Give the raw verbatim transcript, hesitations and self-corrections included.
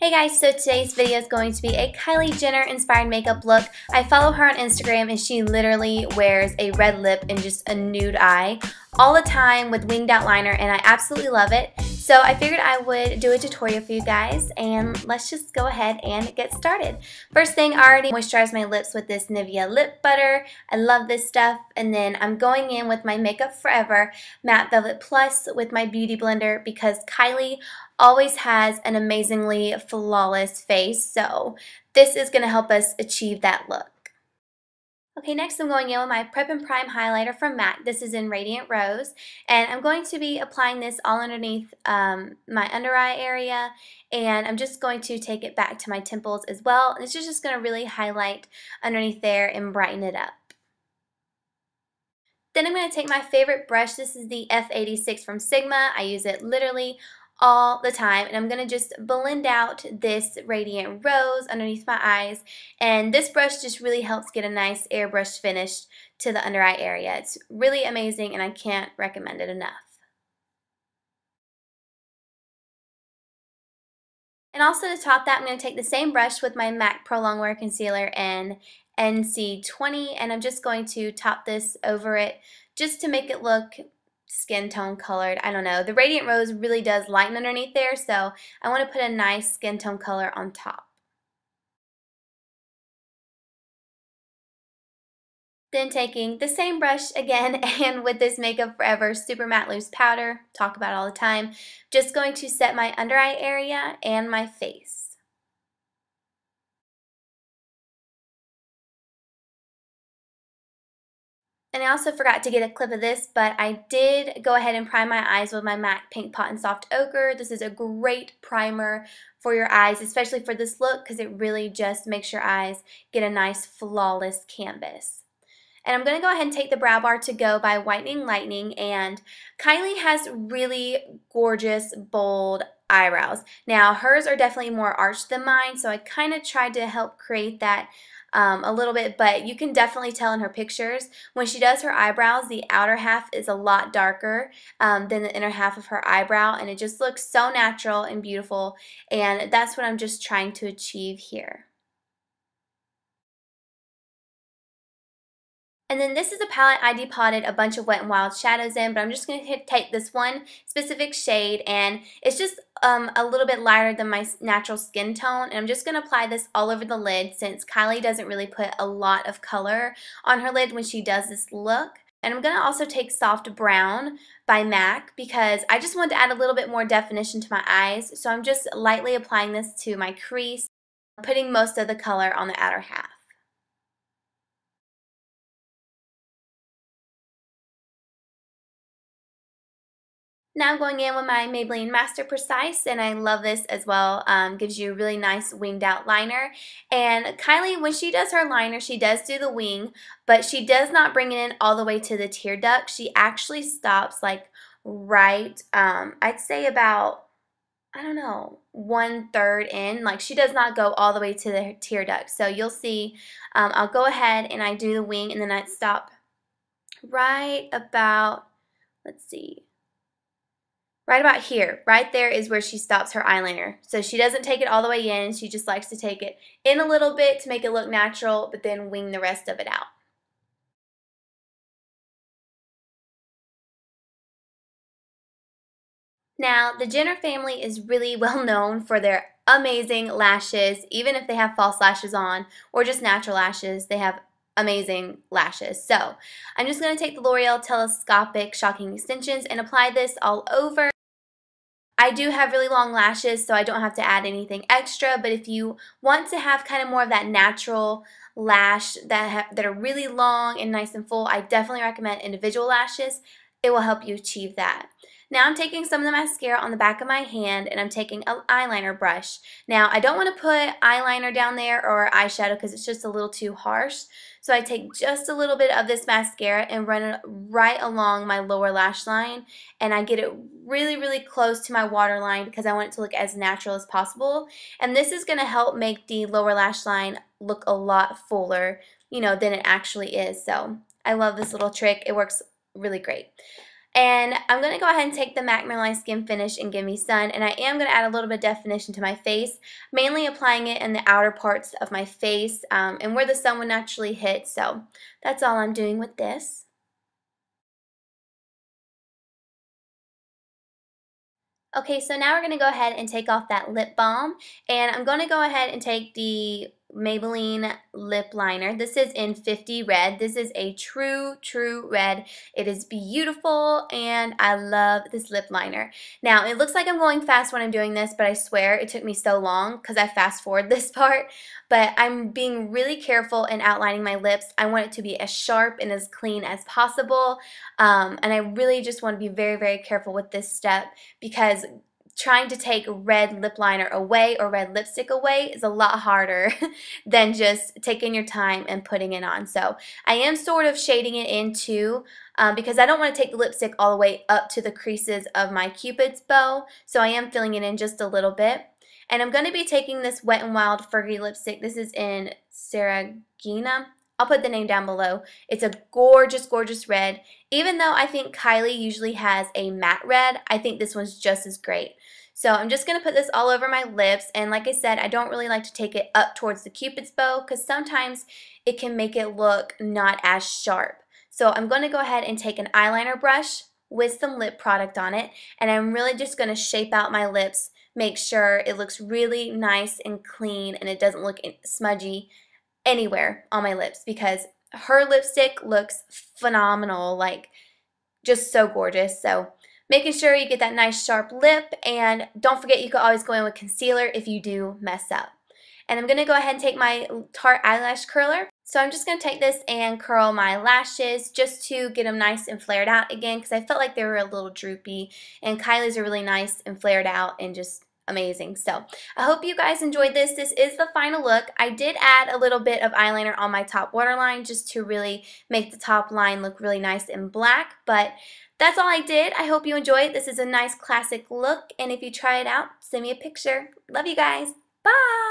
Hey guys, so today's video is going to be a Kylie Jenner inspired makeup look. I follow her on Instagram and she literally wears a red lip and just a nude eye all the time with winged outliner, and I absolutely love it. So I figured I would do a tutorial for you guys, and let's just go ahead and get started. First thing, I already moisturized my lips with this Nivea lip butter. I love this stuff. And then I'm going in with my Makeup Forever Matte Velvet Plus with my Beauty Blender because Kylie always has an amazingly flawless face, so this is going to help us achieve that look. Okay, next I'm going in with my Prep and Prime highlighter from MAC. This is in Radiant Rose, and I'm going to be applying this all underneath um, my under eye area, and I'm just going to take it back to my temples as well. And this is just going to really highlight underneath there and brighten it up. Then I'm going to take my favorite brush. This is the F eighty-six from Sigma. I use it literally all the time, and I'm going to just blend out this Radiant Rose underneath my eyes, and this brush just really helps get a nice airbrush finish to the under eye area. It's really amazing and I can't recommend it enough. And also to top that, I'm going to take the same brush with my MAC Pro Longwear Concealer in N C twenty, and I'm just going to top this over it just to make it look skin tone colored. I don't know. The Radiant Rose really does lighten underneath there, so I want to put a nice skin tone color on top. Then taking the same brush again, and with this Makeup Forever Super Matte Loose Powder, talk about all the time, just going to set my under eye area and my face. And I also forgot to get a clip of this, but I did go ahead and prime my eyes with my MAC Pink Pot and Soft Ochre. This is a great primer for your eyes, especially for this look, because it really just makes your eyes get a nice flawless canvas. And I'm going to go ahead and take the Brow Bar to Go by Whitening Lightning, and Kylie has really gorgeous, bold eyebrows. Now, hers are definitely more arched than mine, so I kind of tried to help create that Um, a little bit, but you can definitely tell in her pictures when she does her eyebrows, the outer half is a lot darker um, than the inner half of her eyebrow, and it just looks so natural and beautiful, and that's what I'm just trying to achieve here. And then this is a palette I depotted a bunch of Wet n Wild shadows in, but I'm just going to take this one specific shade, and it's just um, a little bit lighter than my natural skin tone, and I'm just going to apply this all over the lid since Kylie doesn't really put a lot of color on her lid when she does this look. And I'm going to also take Soft Brown by MAC because I just want to add a little bit more definition to my eyes, so I'm just lightly applying this to my crease, putting most of the color on the outer half. Now I'm going in with my Maybelline Master Precise, and I love this as well. Um, gives you a really nice winged out liner. And Kylie, when she does her liner, she does do the wing, but she does not bring it in all the way to the tear duct. She actually stops like right, um, I'd say about, I don't know, one third in. Like she does not go all the way to the tear duct. So you'll see, um, I'll go ahead and I do the wing, and then I'd stop right about, let's see. Right about here, right there is where she stops her eyeliner. So she doesn't take it all the way in, she just likes to take it in a little bit to make it look natural, but then wing the rest of it out. Now, the Jenner family is really well known for their amazing lashes. Even if they have false lashes on or just natural lashes, they have amazing lashes. So I'm just going to take the L'Oreal Telescopic Shocking Extensions and apply this all over. I do have really long lashes, so I don't have to add anything extra, but if you want to have kind of more of that natural lash that, have, that are really long and nice and full, I definitely recommend individual lashes. It will help you achieve that. Now I'm taking some of the mascara on the back of my hand, and I'm taking an eyeliner brush. Now I don't want to put eyeliner down there or eyeshadow because it's just a little too harsh. So I take just a little bit of this mascara and run it right along my lower lash line, and I get it really, really close to my waterline because I want it to look as natural as possible. And this is going to help make the lower lash line look a lot fuller, you know, than it actually is. So I love this little trick. It works really great. And I'm going to go ahead and take the MAC Maybelline Skin Finish and Give Me Sun, and I am going to add a little bit of definition to my face, mainly applying it in the outer parts of my face um, and where the sun would naturally hit, so that's all I'm doing with this. Okay, so now we're going to go ahead and take off that lip balm, and I'm going to go ahead and take the Maybelline lip liner. This is in fifty red. This is a true true red. It is beautiful and I love this lip liner. Now it looks like I'm going fast when I'm doing this, but I swear it took me so long because I fast forward this part, but I'm being really careful in outlining my lips. I want it to be as sharp and as clean as possible, um, and I really just want to be very very careful with this step, because trying to take red lip liner away or red lipstick away is a lot harder than just taking your time and putting it on. So I am sort of shading it in too, um, because I don't want to take the lipstick all the way up to the creases of my Cupid's bow. So I am filling it in just a little bit. And I'm going to be taking this Wet n Wild Fergie lipstick. This is in Sarragina. I'll put the name down below. It's a gorgeous, gorgeous red. Even though I think Kylie usually has a matte red, I think this one's just as great. So I'm just going to put this all over my lips, and like I said, I don't really like to take it up towards the Cupid's bow because sometimes it can make it look not as sharp. So I'm going to go ahead and take an eyeliner brush with some lip product on it, and I'm really just going to shape out my lips, make sure it looks really nice and clean and it doesn't look smudgy anywhere on my lips, because her lipstick looks phenomenal, like just so gorgeous. So making sure you get that nice sharp lip, and don't forget you can always go in with concealer if you do mess up. And I'm going to go ahead and take my Tarte eyelash curler. So I'm just going to take this and curl my lashes just to get them nice and flared out again, because I felt like they were a little droopy, and Kylie's are really nice and flared out and just amazing. So I hope you guys enjoyed this. This is the final look. I did add a little bit of eyeliner on my top waterline just to really make the top line look really nice and black, but that's all I did. I hope you enjoyed. This is a nice classic look, and if you try it out, send me a picture. Love you guys. Bye!